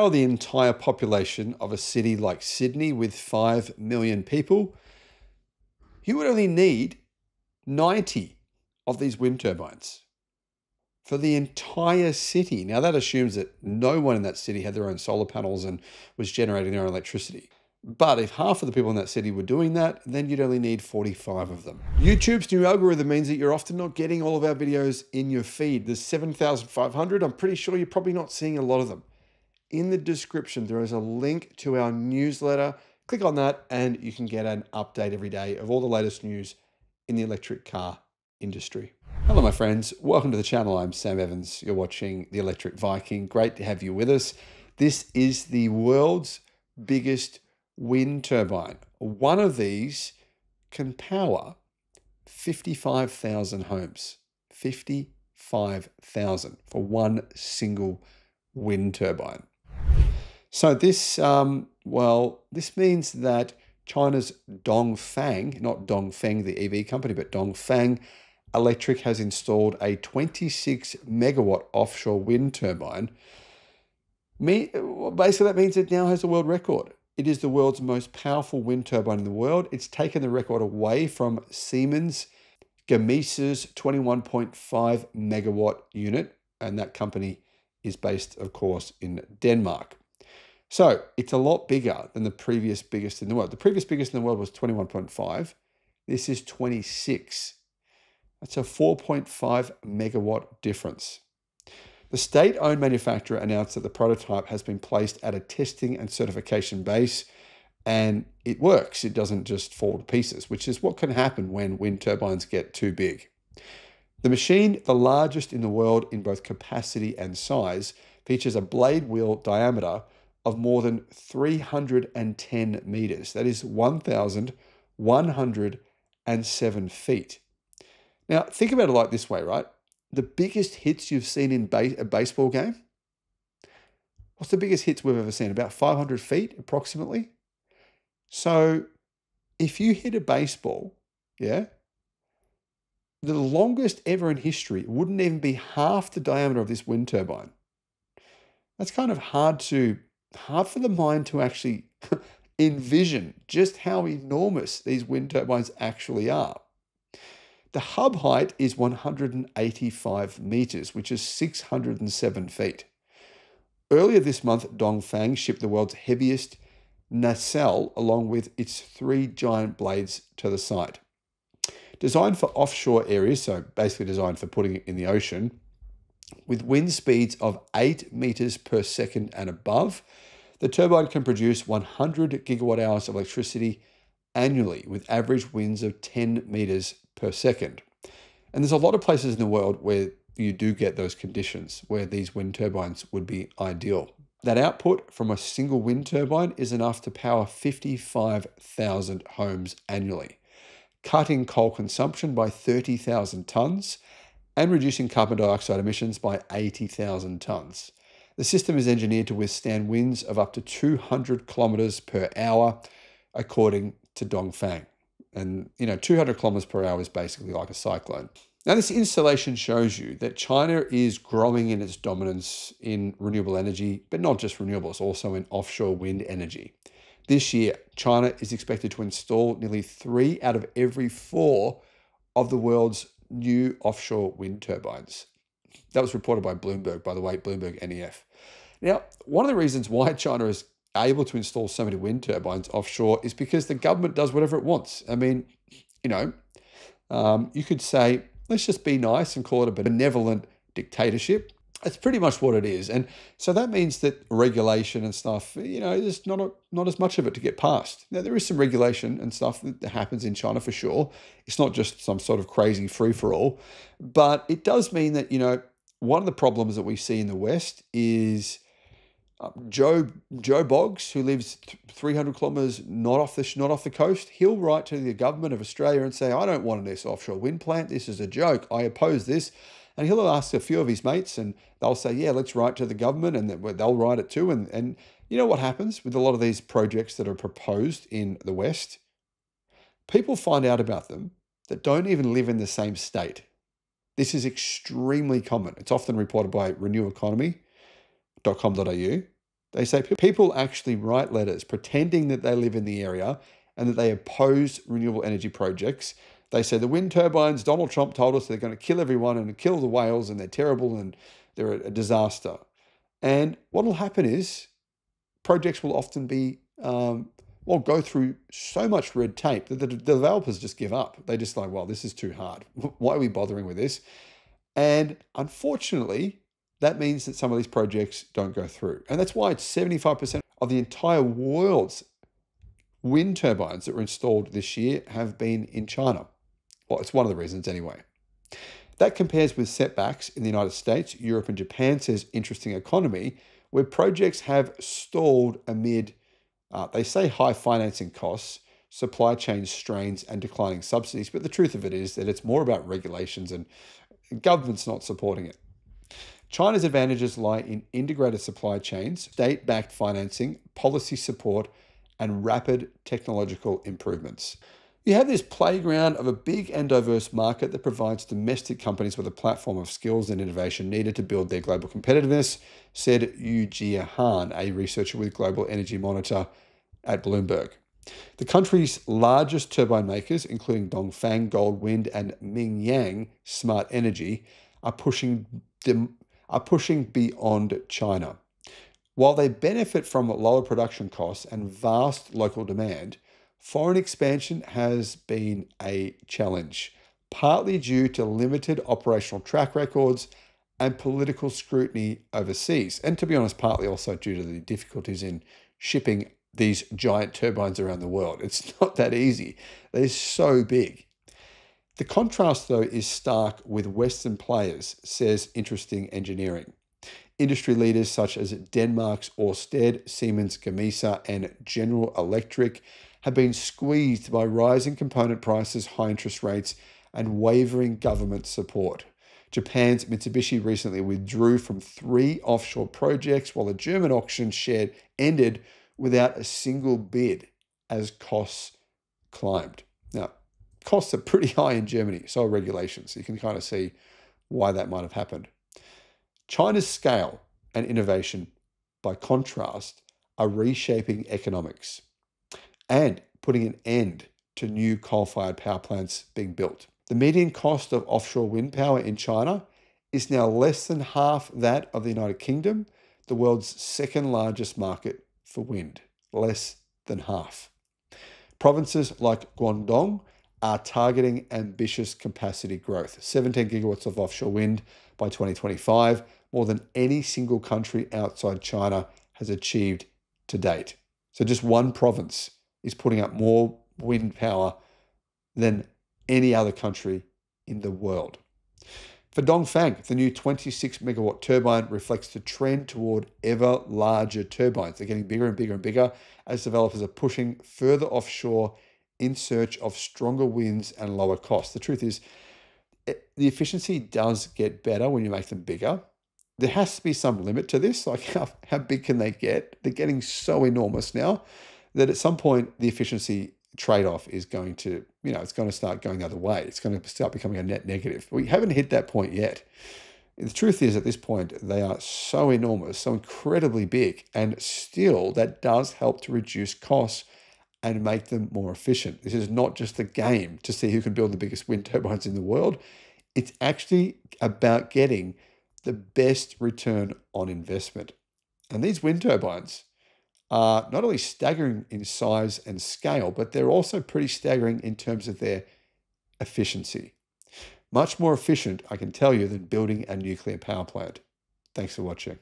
power the entire population of a city like Sydney with 5 million people, you would only need 90 of these wind turbines for the entire city. Now, that assumes that no one in that city had their own solar panels and was generating their own electricity. But if half of the people in that city were doing that, then you'd only need 45 of them. YouTube's new algorithm means that you're often not getting all of our videos in your feed. There's 7,500. I'm pretty sure you're probably not seeing a lot of them. In the description, there is a link to our newsletter. Click on that and you can get an update every day of all the latest news in the electric car industry. Hello, my friends. Welcome to the channel. I'm Sam Evans. You're watching The Electric Viking. Great to have you with us. This is the world's biggest wind turbine. One of these can power 55,000 homes. 55,000 for one single wind turbine. So this means that China's Dongfang, not Dongfeng, the EV company, but Dongfang Electric has installed a 26 megawatt offshore wind turbine. Basically, that means it now has a world record. It is the world's most powerful wind turbine in the world. It's taken the record away from Siemens Gamesa's 21.5 megawatt unit, and that company is based, of course, in Denmark. So it's a lot bigger than the previous biggest in the world. The previous biggest in the world was 21.5. This is 26. That's a 4.5 megawatt difference. The state-owned manufacturer announced that the prototype has been placed at a testing and certification base, and it works. It doesn't just fall to pieces, which is what can happen when wind turbines get too big. The machine, the largest in the world in both capacity and size, features a blade wheel diameter of more than 310 meters. That is 1,107 feet. Now, think about it like this way, right? The biggest hits you've seen in a baseball game? What's the biggest hits we've ever seen? About 500 feet, approximately. So if you hit a baseball, yeah, the longest ever in history wouldn't even be half the diameter of this wind turbine. That's kind of hard for the mind to actually envision just how enormous these wind turbines actually are. The hub height is 185 meters, which is 607 feet. Earlier this month, Dongfang shipped the world's heaviest nacelle along with its three giant blades to the site. Designed for offshore areas, so basically designed for putting it in the ocean, with wind speeds of 8 meters per second and above, the turbine can produce 100 gigawatt hours of electricity annually with average winds of 10 meters per second. And there's a lot of places in the world where you do get those conditions where these wind turbines would be ideal. That output from a single wind turbine is enough to power 55,000 homes annually, cutting coal consumption by 30,000 tons and reducing carbon dioxide emissions by 80,000 tons. The system is engineered to withstand winds of up to 200 kilometers per hour, according to Dongfang. And, 200 kilometers per hour is basically like a cyclone. Now, this installation shows you that China is growing in its dominance in renewable energy, but not just renewables, also in offshore wind energy. This year, China is expected to install nearly 3 out of every 4 of the world's new offshore wind turbines. That was reported by Bloomberg, by the way, Bloomberg NEF. Now, one of the reasons why China is able to install so many wind turbines offshore is because the government does whatever it wants. I mean, you could say, let's just be nice and call it a benevolent dictatorship. That's pretty much what it is. And so that means that regulation and stuff, there's not as much of it to get past. Now, there is some regulation and stuff that happens in China for sure. It's not just some sort of crazy free-for-all, but it does mean that, one of the problems that we see in the West is Joe Boggs, who lives 300 kilometers not off the coast. He'll write to the government of Australia and say, I don't want this offshore wind plant. This is a joke. I oppose this. And he'll ask a few of his mates and they'll say, yeah, let's write to the government, and they'll write it too. And you know what happens with a lot of these projects that are proposed in the West? People find out about them that don't even live in the same state. This is extremely common. It's often reported by reneweconomy.com.au, They say people actually write letters pretending that they live in the area and that they oppose renewable energy projects. They say the wind turbines, Donald Trump told us they're going to kill everyone and kill the whales and they're terrible and they're a disaster. And what will happen is projects will often be, go through so much red tape that the developers just give up. They just like, well, this is too hard. Why are we bothering with this? And unfortunately, that means that some of these projects don't go through. And that's why it's 75% of the entire world's wind turbines that were installed this year have been in China. Well, it's one of the reasons anyway. That compares with setbacks in the United States, Europe and Japan, says Interesting Economy, where projects have stalled amid, they say, high financing costs, supply chain strains and declining subsidies. But the truth of it is that it's more about regulations and governments not supporting it. China's advantages lie in integrated supply chains, state-backed financing, policy support, and rapid technological improvements. You have this playground of a big and diverse market that provides domestic companies with a platform of skills and innovation needed to build their global competitiveness, said Yu Jiahan, a researcher with Global Energy Monitor at Bloomberg. The country's largest turbine makers, including Dongfang, Goldwind, and Mingyang Smart Energy, are pushing beyond China. While they benefit from lower production costs and vast local demand, foreign expansion has been a challenge, partly due to limited operational track records and political scrutiny overseas. And to be honest, partly also due to the difficulties in shipping these giant turbines around the world. It's not that easy. They're so big. The contrast, though, is stark with Western players, says Interesting Engineering. Industry leaders such as Denmark's Ørsted, Siemens Gamesa, and General Electric have been squeezed by rising component prices, high interest rates, and wavering government support. Japan's Mitsubishi recently withdrew from 3 offshore projects, while the German auction shed ended without a single bid as costs climbed. Now, costs are pretty high in Germany, so are regulations. You can kind of see why that might have happened. China's scale and innovation, by contrast, are reshaping economics and putting an end to new coal-fired power plants being built. The median cost of offshore wind power in China is now less than half that of the United Kingdom, the world's second largest market for wind, less than half. Provinces like Guangdong are targeting ambitious capacity growth, 17 gigawatts of offshore wind by 2025, more than any single country outside China has achieved to date. So just one province is putting up more wind power than any other country in the world. For Dongfang, the new 26-megawatt turbine reflects the trend toward ever larger turbines. They're getting bigger and bigger and bigger as developers are pushing further offshore in search of stronger winds and lower costs. The truth is, the efficiency does get better when you make them bigger. There has to be some limit to this. Like, how big can they get? They're getting so enormous now that at some point the efficiency trade-off is going to, it's going to start going the other way. It's going to start becoming a net negative. We haven't hit that point yet. The truth is, at this point, they are so enormous, so incredibly big, and still that does help to reduce costs and make them more efficient. This is not just a game to see who can build the biggest wind turbines in the world. It's actually about getting the best return on investment. And these wind turbines are not only staggering in size and scale, but they're also pretty staggering in terms of their efficiency. Much more efficient, I can tell you, than building a nuclear power plant. Thanks for watching.